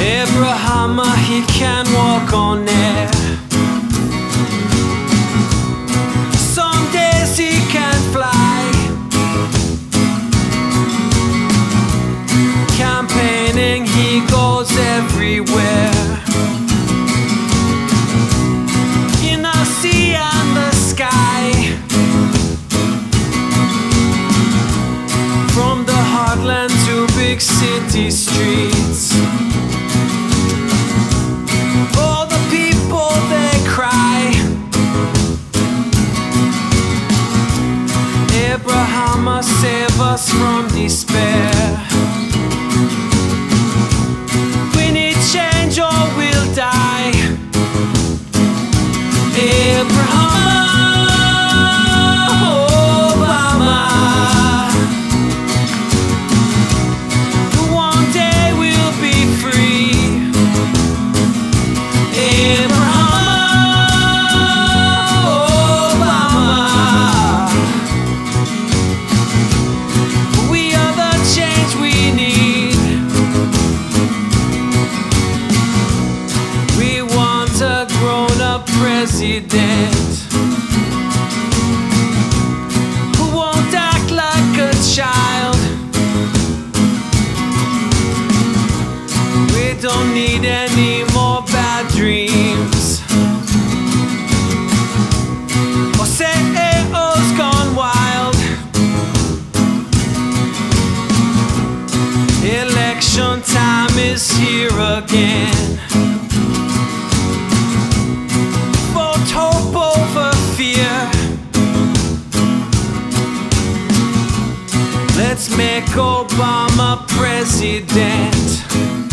Abraham, he can walk on air. Some days he can fly. Campaigning, he goes everywhere. To big city streets, all the people they cry. Abraham, save us from despair. We need change or we'll die. Abraham Obama, president who won't act like a child. We don't need any more bad dreams or CEOs gone wild. Election time is here again. Let's make Obama president.